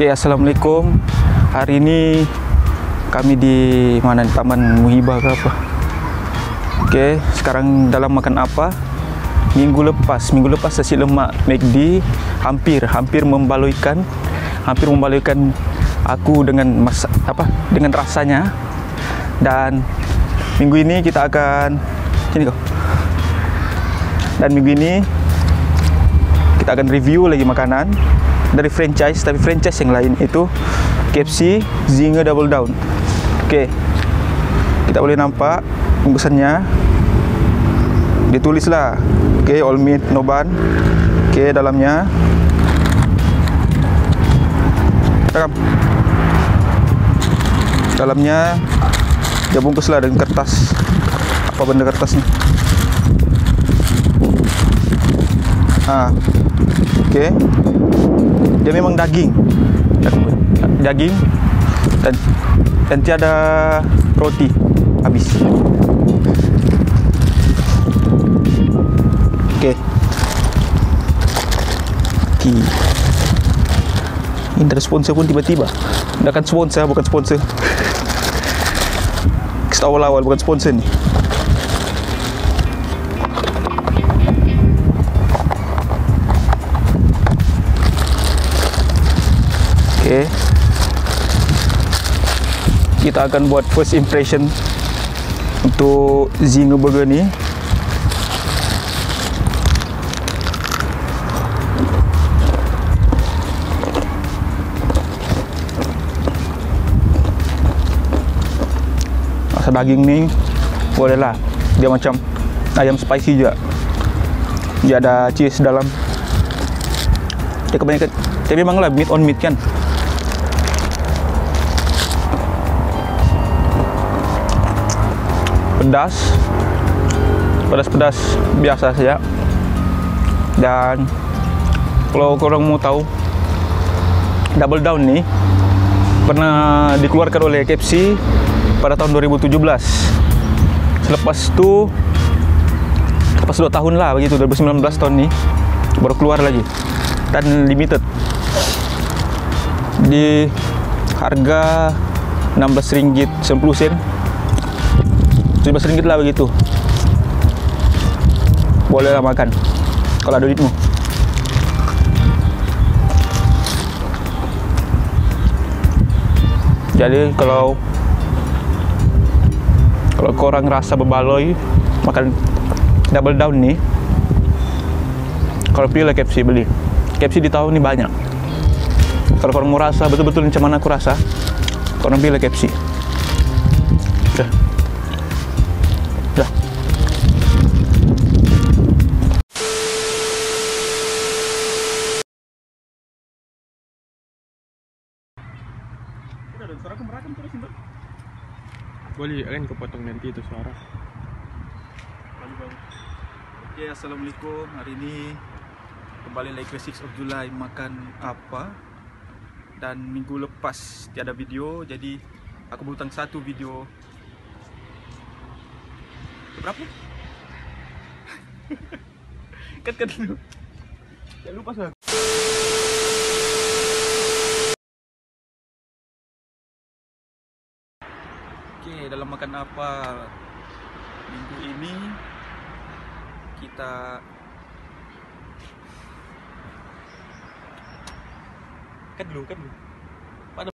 Oke, assalamualaikum. Hari ini kami di mana, di Taman Muhibah ke apa? Oke, sekarang dalam makan apa? Minggu lepas nasi lemak McD hampir membaluikan aku dengan dengan rasanya. Dan minggu ini kita akan review lagi makanan dari franchise, tapi franchise yang lain itu KFC, Zinger, Double Down. Oke, kita boleh nampak bungkusannya, ditulislah. Oke, All Meat, No Bun. Oke, dalamnya dia bungkuslah dengan kertas. Apa benda kertas ni? Okey, dia memang daging dan tiada roti, habis. Okey, ini ada sponsor pun tiba-tiba. Dia kan sponsor, bukan sponsor. Kita awal-awal bukan sponsor ni. Okay. Kita akan buat first impression untuk Zinger burger ni. Rasa daging ni bolehlah, dia macam ayam spicy juga. Dia ada cheese dalam. Dia kebanyakan, dia memanglah meat on meat kan. pedas biasa saja. Dan kalau korang mau tahu, Double Down ni pernah dikeluarkan oleh KFC pada tahun 2017. Selepas 2 tahun lah, begitu 2019 tahun ni baru keluar lagi, dan limited di harga RM16.90, 17 ringgit lah begitu. Bolehlah makan kalau ada duitmu. Jadi kalau korang rasa berbaloi makan Double Down ni, kalau pilih KFC, beli KFC di tahun ni banyak. Kalau korang mau rasa betul-betul macam mana aku rasa, korang pilih KFC. Suara aku merakam terus itu. Boleh kan kepotong nanti itu suara. Oke, assalamualaikum. Hari ini kembali lagi ke 6 of July makan apa. Dan minggu lepas tiada video, jadi aku berhutang satu video. Berapa? Cut dulu. Jangan lupa suara. Oke, dalam makan apa minggu ini kita kan dulu pada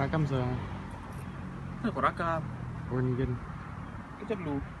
rakam saya. Aku rakam. Orang kan. Kita dulu.